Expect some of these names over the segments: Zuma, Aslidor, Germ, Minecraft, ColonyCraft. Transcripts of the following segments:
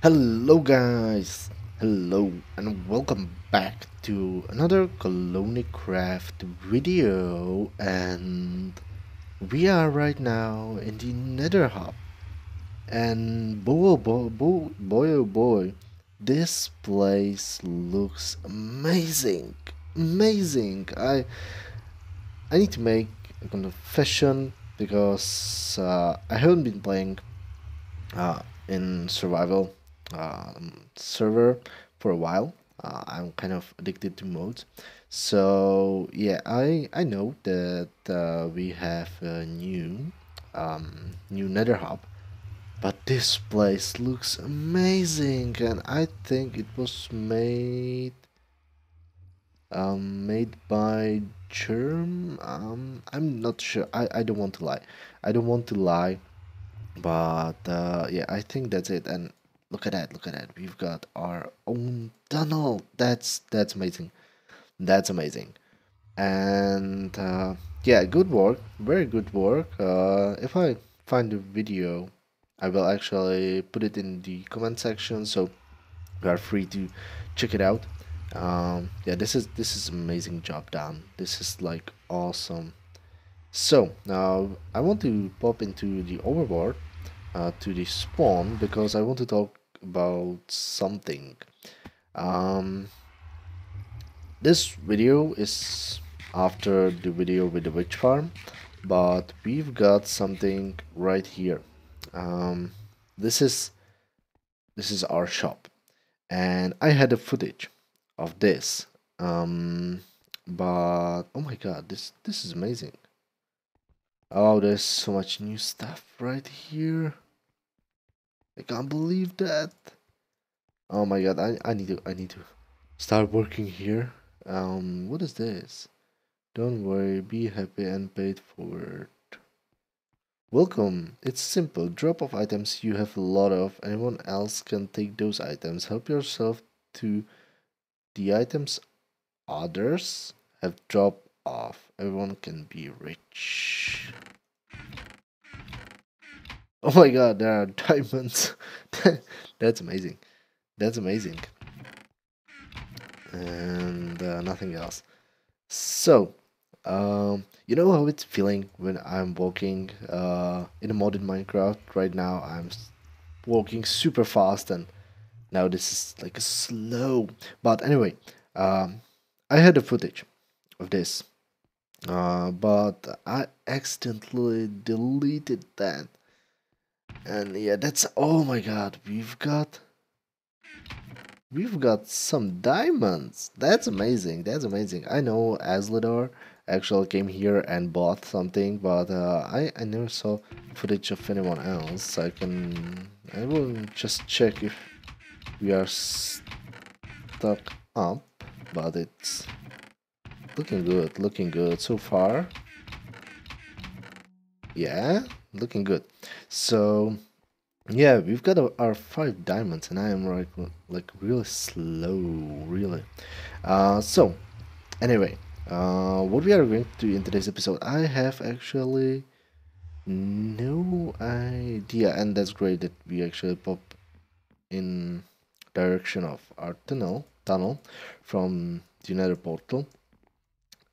Hello guys, hello and welcome back to another ColonyCraft video, and we are right now in the Nether Hub, and boy oh boy, this place looks amazing. I need to make a confession because I haven't been playing in survival server for a while. I'm kind of addicted to mods, so yeah, I know that we have a new Nether Hub, but this place looks amazing, and I think it was made by Germ. I'm not sure. I don't want to lie. But yeah, I think that's it. And look at that, we've got our own tunnel. That's amazing, and yeah, good work, very good work. If I find the video, I will actually put it in the comment section, so you are free to check it out. Yeah, this is amazing job done. This is like awesome. So now I want to pop into the overboard, to the spawn, because I want to talk about something. This video is after the video with the witch farm, but we've got something right here. This is our shop, and I had a footage of this, but oh my god, this is amazing. Oh, there's so much new stuff right here. I can't believe that. Oh my god, I need to start working here. What is this? Don't worry, be happy and pay it forward. Welcome. It's simple. Drop off items you have a lot of. Anyone else can take those items. Help yourself to the items others have dropped off. Everyone can be rich. Oh my god, there are diamonds. That's amazing, and nothing else. So you know how it's feeling when I'm walking in a modded Minecraft. Right now I'm walking super fast, and now this is like a slow, but anyway, I had the footage of this, but I accidentally deleted that, and yeah, that's, oh my god, we've got some diamonds. That's amazing, I know Aslidor actually came here and bought something, but I never saw footage of anyone else. I will just check if we are stuck up, but it's looking good, so far. Yeah, looking good. So yeah, we've got our 5 diamonds, and I am like really slow, really. So anyway, what we are going to do in today's episode, I have actually no idea, and that's great that we actually pop in direction of our tunnel from the Nether portal.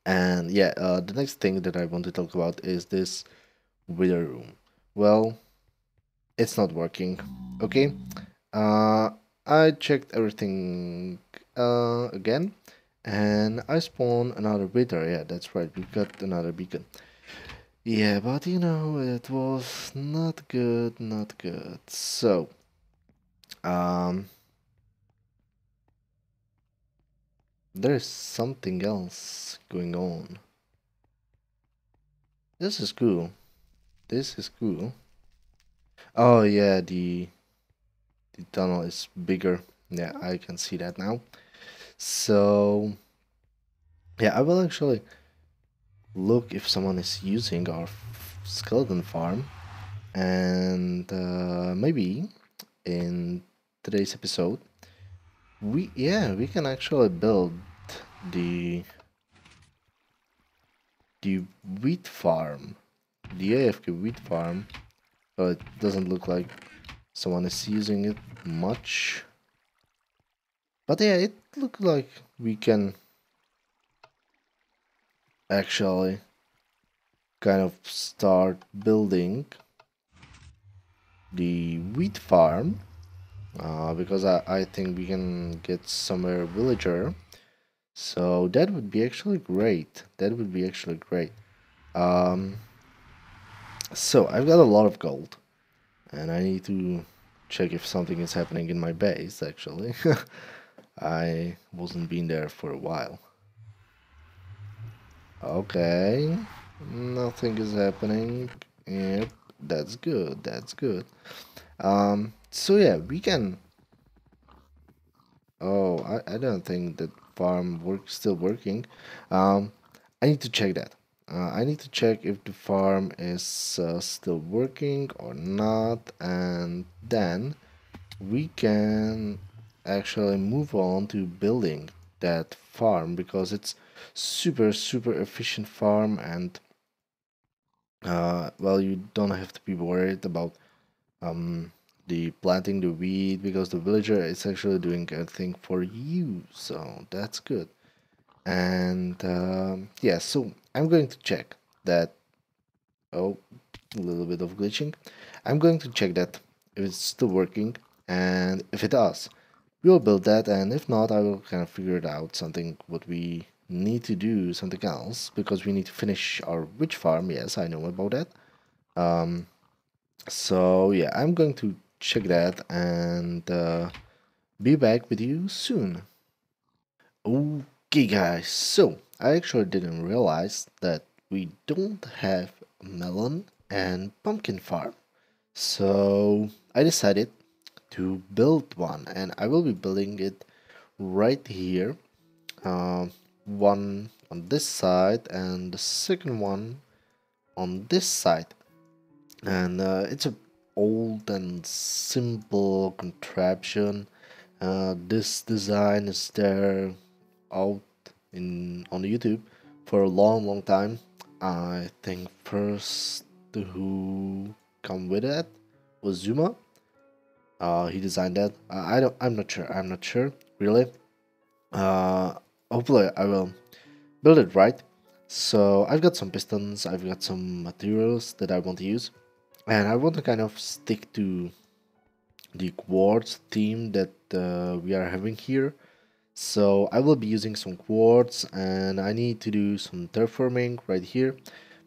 And yeah, the next thing that I want to talk about is this wither room. Well, it's not working. Okay, I checked everything again, and I spawned another wither. Yeah, that's right, we've got another beacon. Yeah, but you know, it was not good, So, there's something else going on. This is cool. Oh yeah, the tunnel is bigger. Yeah, I can see that now. So yeah, I will actually look if someone is using our skeleton farm, and maybe in today's episode we can actually build the wheat farm, the AFK wheat farm. Well, it doesn't look like someone is using it much. But yeah, it looks like we can actually kind of start building the wheat farm, because I think we can get somewhere villager, so that would be actually great. That would be actually great. So I've got a lot of gold, and I need to check if something is happening in my base. Actually, I wasn't been there for a while. Okay, nothing is happening. Yep, that's good. That's good. So yeah, we can. Oh, I don't think that farm work still working. I need to check that. I need to check if the farm is still working or not, and then we can actually move on to building that farm, because it's super efficient farm, and well, you don't have to be worried about the planting the wheat, because the villager is actually doing everything for you, so that's good. And yeah, so I'm going to check that. Oh, a little bit of glitching. I'm going to check that if it's still working, and if it does, we'll build that, and if not, I will kind of figure it out, something what we need to do, something else, because we need to finish our witch farm. Yes, I know about that. So yeah, I'm going to check that and be back with you soon. Okay guys, so I actually didn't realize that we don't have melon and pumpkin farm, so I decided to build one, and I will be building it right here, one on this side and the second one on this side. And it's an old and simple contraption. This design is there out on YouTube for a long time. I think first who come with it was Zuma. He designed that. I'm not sure really. Hopefully I will build it right. So I've got some pistons, I've got some materials that I want to use, and I want to kind of stick to the quartz theme that we are having here. So I will be using some quartz, and I need to do some terraforming right here,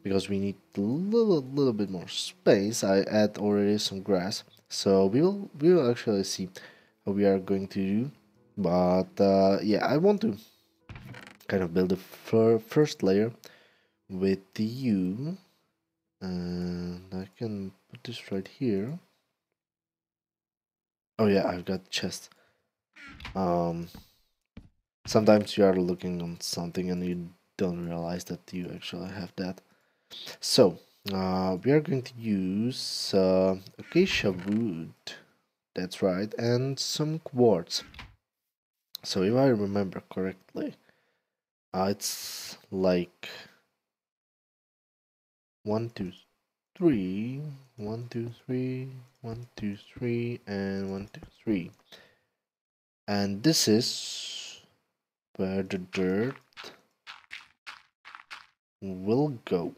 because we need a little bit more space. I add already some grass, so we will actually see what we are going to do. But yeah, I want to kind of build the first layer with you, and I can put this right here. Oh yeah, I've got chest. Sometimes you are looking on something and you don't realize that you actually have that. So we are going to use acacia wood, that's right, and some quartz. So if I remember correctly, it's like 1, 2, 3, 1, 2, 3, 1, 2, 3, and 1, 2, 3. And this is where the dirt will go,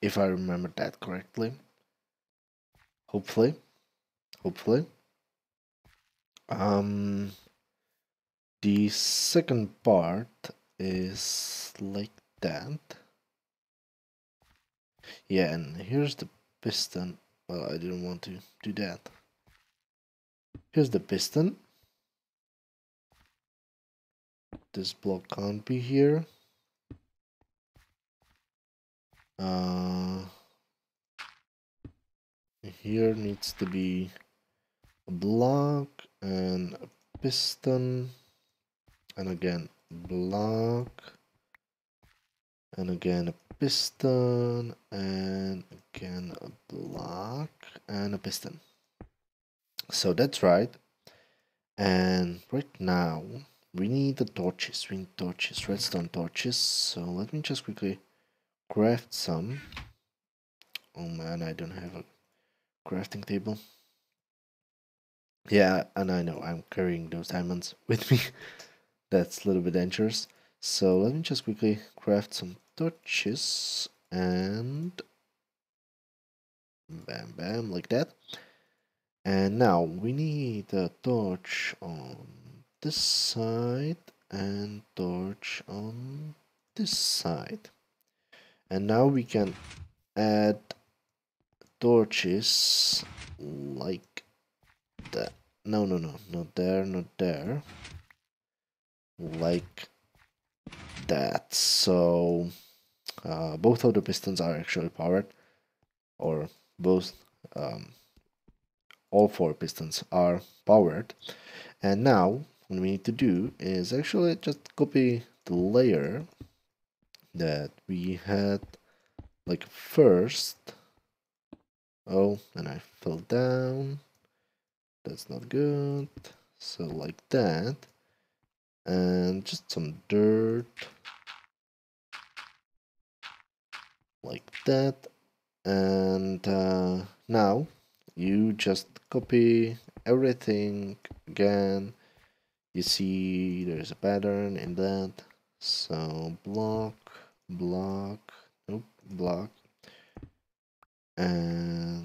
if I remember that correctly. Hopefully. The second part is like that. Yeah, and here's the piston. Well, I didn't want to do that. Here's the piston. This block can't be here. Here needs to be a block and a piston, and again block, and again a piston, and again a block and a piston. So that's right. And right now we need the torches. We need torches, redstone torches. So let me just quickly craft some. Oh man, I don't have a crafting table. Yeah, and I know I'm carrying those diamonds with me. That's a little bit dangerous. So let me just quickly craft some torches and bam bam, like that. And now we need a torch on this side and torch on this side. And now we can add torches like that. No, no, no, not there, not there. Like that. So both of the pistons are actually powered, or both, all four pistons are powered. And now what we need to do is actually just copy the layer that we had like first. Oh, and I fell down. That's not good. So like that, and just some dirt like that. And now you just copy everything again. You see there's a pattern in that. So block, block, nope, block, and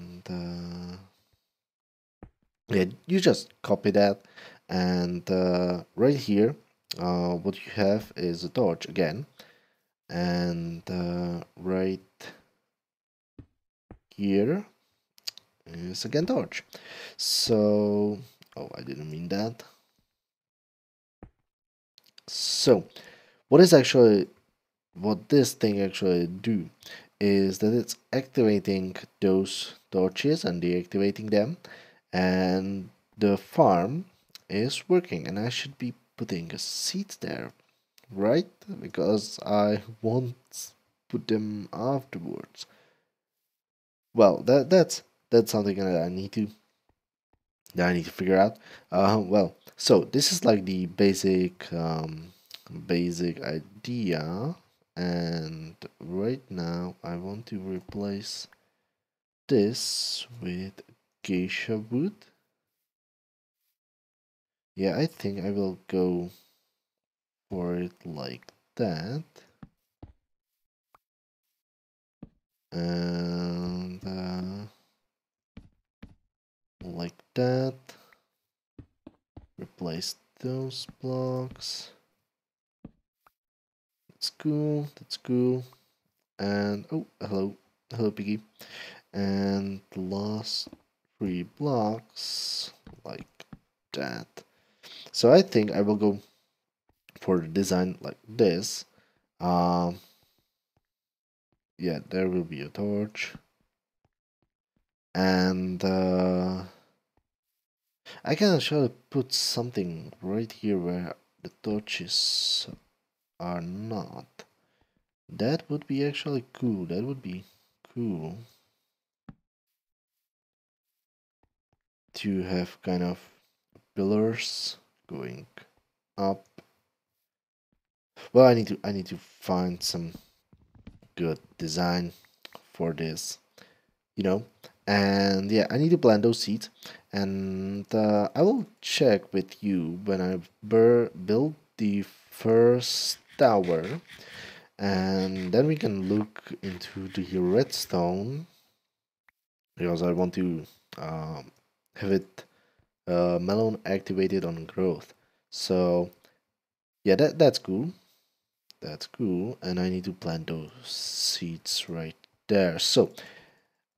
yeah, you just copy that. And right here what you have is a torch again, and right here is again torch. So oh, I didn't mean that. So what is actually, what this thing actually do is that it's activating those torches and deactivating them, and the farm is working. And I should be putting a seed there, right? Because I won't put them afterwards. Well, that's something that I need to figure out. Well, so this is like the basic basic idea. And right now I want to replace this with geisha wood. Yeah, I think I will go for it like that. And like that. Replace those blocks. That's cool, that's cool. And oh, hello, hello piggy. And the last three blocks like that. So I think I will go for the design like this. Yeah, there will be a torch. And I can actually put something right here where the torches are not. That would be actually cool. That would be cool to have kind of pillars going up. Well, I need to find some good design for this, you know. And yeah, I need to plant those seeds. And I will check with you when I build the first tower, and then we can look into the redstone, because I want to have it melon activated on growth. So yeah, that's cool, that's cool. And I need to plant those seeds right there. So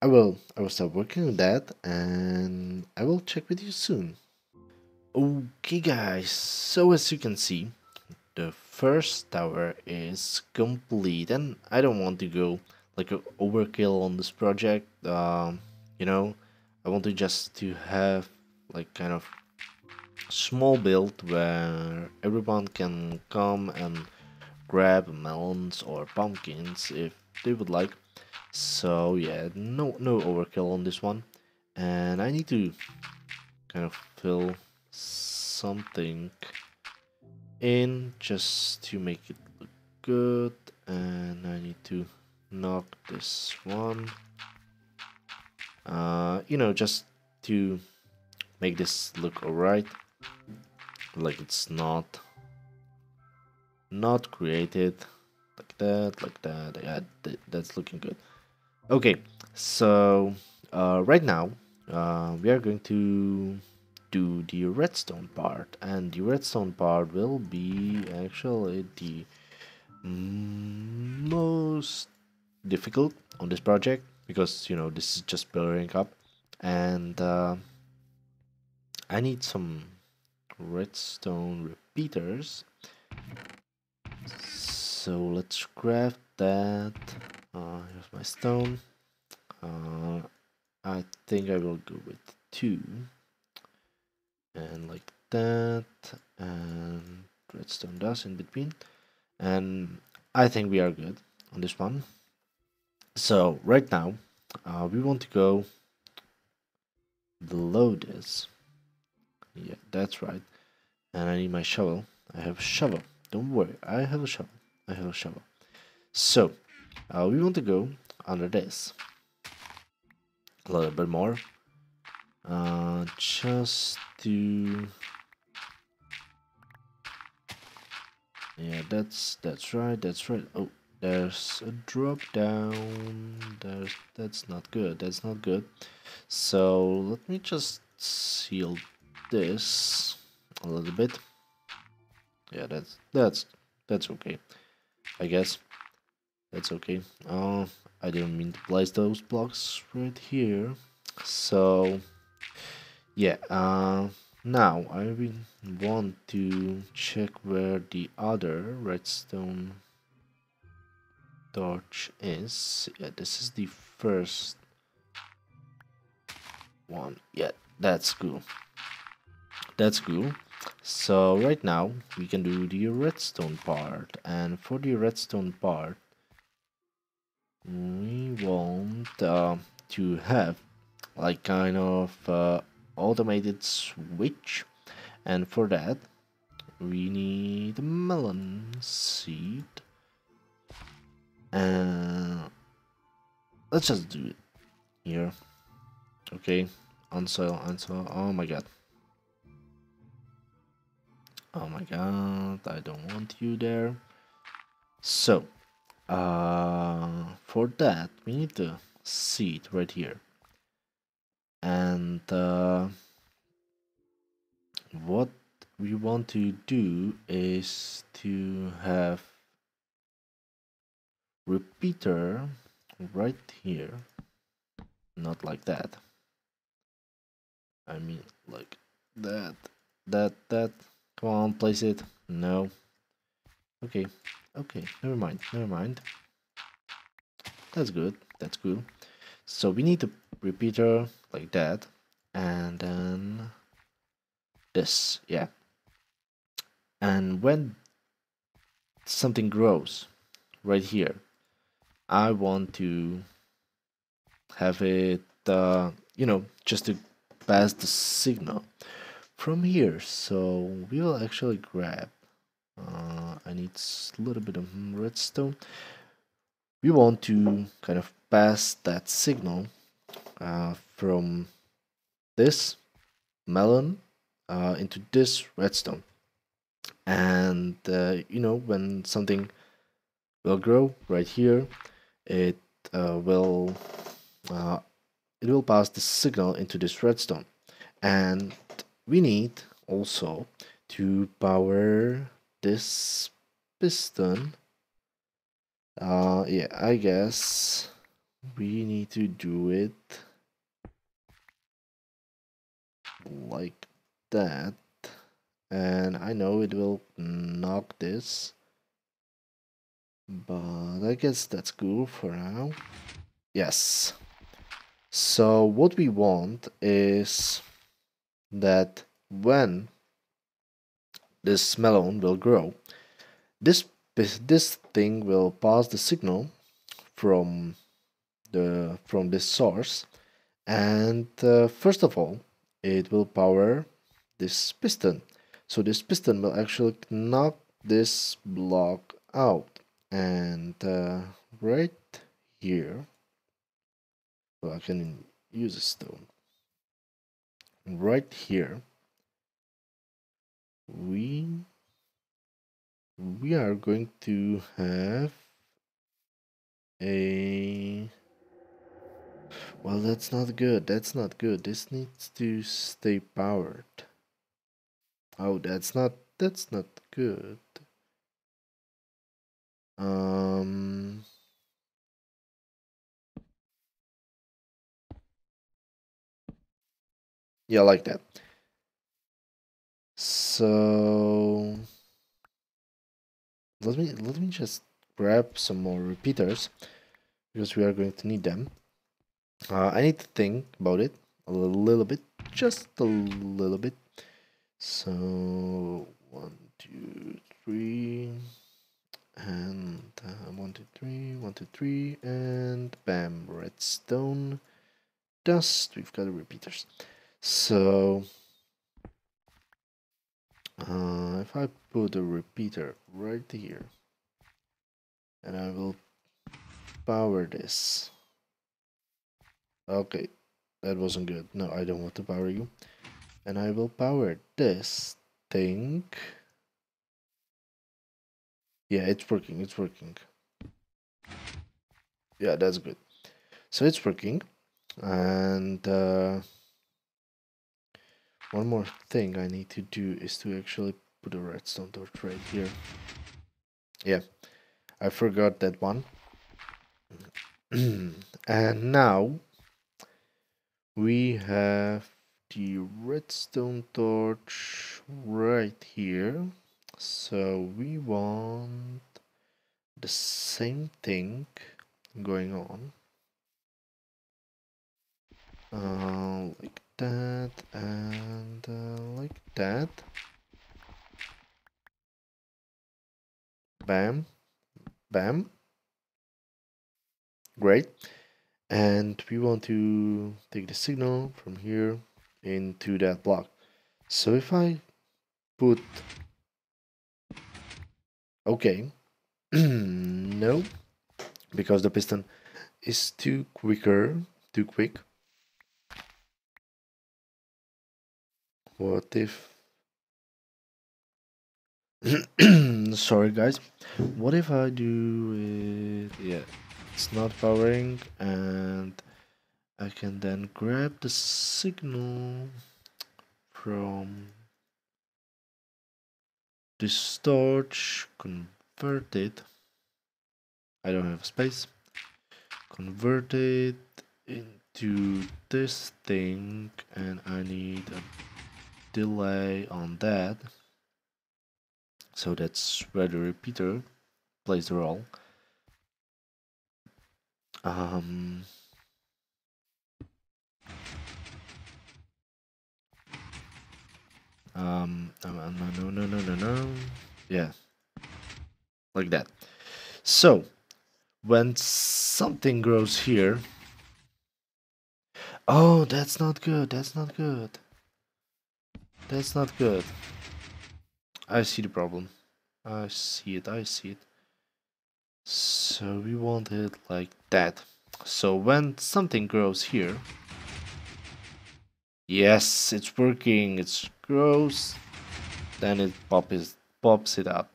I will start working on that, and I will check with you soon. Okay guys, so as you can see, the first tower is complete, and I don't want to go like an overkill on this project. You know, I want to just to have like kind of small build where everyone can come and grab melons or pumpkins if they would like. So yeah, no overkill on this one. And I need to kind of fill something in just to make it look good. And I need to knock this one you know, just to make this look alright, like it's not created, like that. Yeah, that's looking good. Okay, so right now we are going to do the redstone part, and the redstone part will be actually the most difficult on this project, because you know this is just building up, and I need some redstone repeaters, so let's craft that. Here's my stone. I think I will go with 2, and like that, and redstone dust in between, and I think we are good on this one. So right now we want to go below this. Yeah, that's right. And I need my shovel. I have a shovel. Don't worry, I have a shovel. So we want to go under this a little bit more, just to, yeah, that's right, oh, there's a drop down. That's not good, so let me just seal this a little bit. Yeah, that's okay, I guess. That's okay. I didn't mean to place those blocks right here. So yeah, now I will want to check where the other redstone torch is. Yeah, this is the first one. Yeah, that's cool. So right now we can do the redstone part, and for the redstone part we want to have like kind of automated switch, and for that we need a melon seed, and let's just do it here. Okay, unsoil. Oh my god, I don't want you there. So for that we need the seed right here, and what we want to do is to have repeater right here, not like that, I mean like that. Come on, place it. No. Okay. Never mind. That's good. That's cool. So we need a repeater like that, and then this. Yeah. And when something grows right here, I want to have it, you know, just to pass the signal from here. So we will actually grab. I need a little bit of redstone. We want to kind of pass that signal from this melon into this redstone, and you know, when something will grow right here, it will pass the signal into this redstone, and we need also to power this piston. Yeah, I guess we need to do it like that, and I know it will knock this, but I guess that's cool for now. Yes, so what we want is that when this melon will grow, this thing will pass the signal from this source, and first of all it will power this piston, so this piston will actually knock this block out, and right here, well, I can use a stone. And right here we are going to have a, well, that's not good, that's not good. This needs to stay powered. Oh, that's not good. Yeah, like that. So let me just grab some more repeaters because we are going to need them. I need to think about it a little bit, just a little bit. So 1, 2, 3, and 1, 2, 3, 1, 2, 3, and bam, redstone dust. We've got the repeaters. So if I put a repeater right here, and I will power this. Okay, that wasn't good. No, I don't want to power you. And I will power this thing. Yeah, it's working, it's working. Yeah, that's good. So it's working. And one more thing I need to do is to actually put a redstone torch right here. Yeah, I forgot that one. And now we have the redstone torch right here. So we want the same thing going on. Like that, and like that. Bam, bam. Great. And we want to take the signal from here into that block. So if I put, okay, no, because the piston is too quick. What if, sorry guys, what if I do it, yeah, it's not powering, and I can then grab the signal from this torch, convert it, I don't have space, convert it into this thing, and I need a delay on that, so that's where the repeater plays the role. No. Yeah, like that. So when something grows here, oh, that's not good, that's not good. That's not good. I see the problem. I see it, I see it. So we want it like that. So when something grows here... Yes, it's working, it grows. Then it pops it up.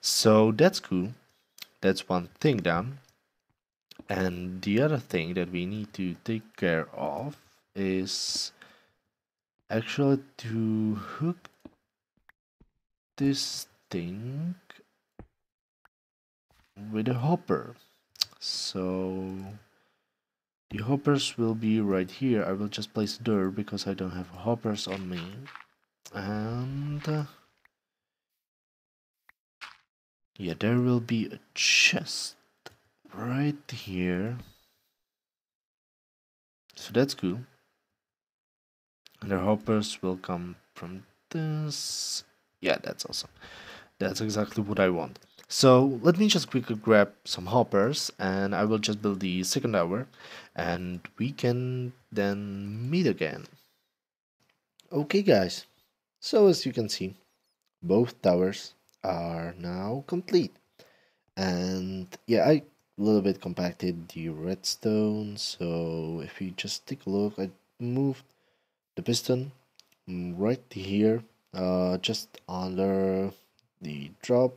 So that's cool. That's one thing done. And the other thing that we need to take care of is... actually to hook this thing with a hopper. So the hoppers will be right here. I will just place dirt because I don't have hoppers on me. And yeah, there will be a chest right here. So that's cool. The hoppers will come from this. Yeah, that's awesome. That's exactly what I want. So let me just quickly grab some hoppers, and I will just build the second tower, and we can then meet again. Okay guys, so as you can see, both towers are now complete. And yeah, I a little bit compacted the redstone. So if you just take a look, I moved the piston right here, just under the drop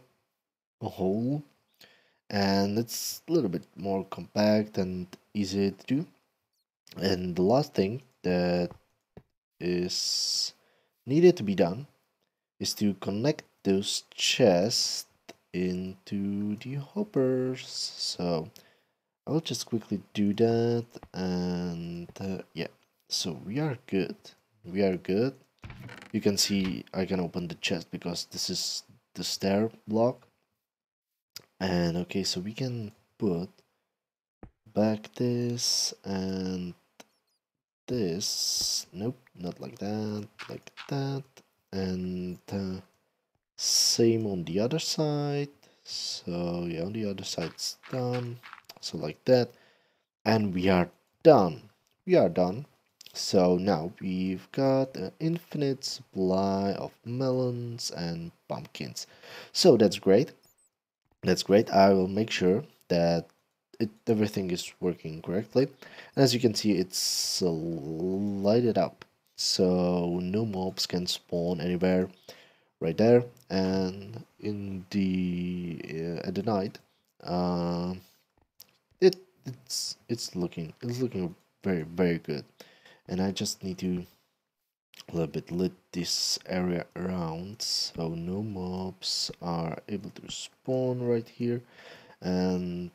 hole, and it's a little bit more compact and easy to do. And the last thing that is needed to be done is to connect those chests into the hoppers. So I'll just quickly do that, and yeah, so we are good, you can see I can open the chest because this is the stair block. And okay, so we can put back this and this, nope, not like that, like that, and same on the other side. So yeah, on the other side's done, so like that, and we are done, so now we've got an infinite supply of melons and pumpkins. So that's great, I will make sure that everything is working correctly, and as you can see it's lighted up, so no mobs can spawn anywhere right there. And in the at the night, it's looking very, very good. And I just need to a little bit lit this area around, so no mobs are able to spawn right here, and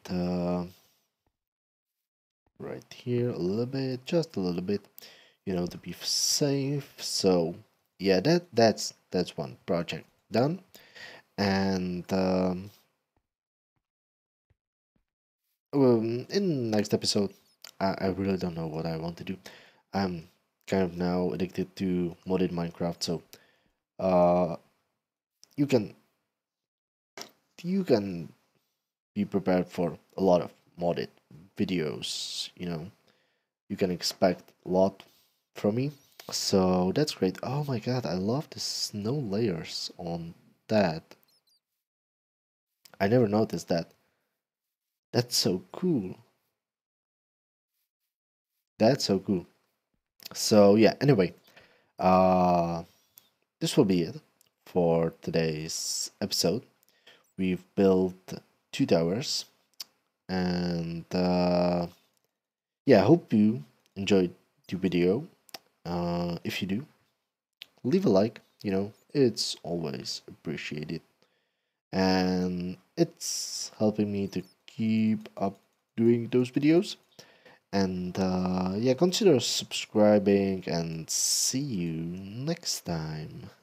right here a little bit, just a little bit, you know, to be safe. So yeah, that's one project done. And in the next episode, I really don't know what I want to do. I'm kind of now addicted to modded Minecraft, so you can be prepared for a lot of modded videos, you know, you can expect a lot from me. So that's great. Oh my god, I love the snow layers on that. I never noticed that. That's so cool. So yeah, anyway, this will be it for today's episode. We've built 2 towers, and yeah, I hope you enjoyed the video. If you do, leave a like, you know, it's always appreciated, and it's helping me to keep up doing those videos. And yeah, consider subscribing, and see you next time.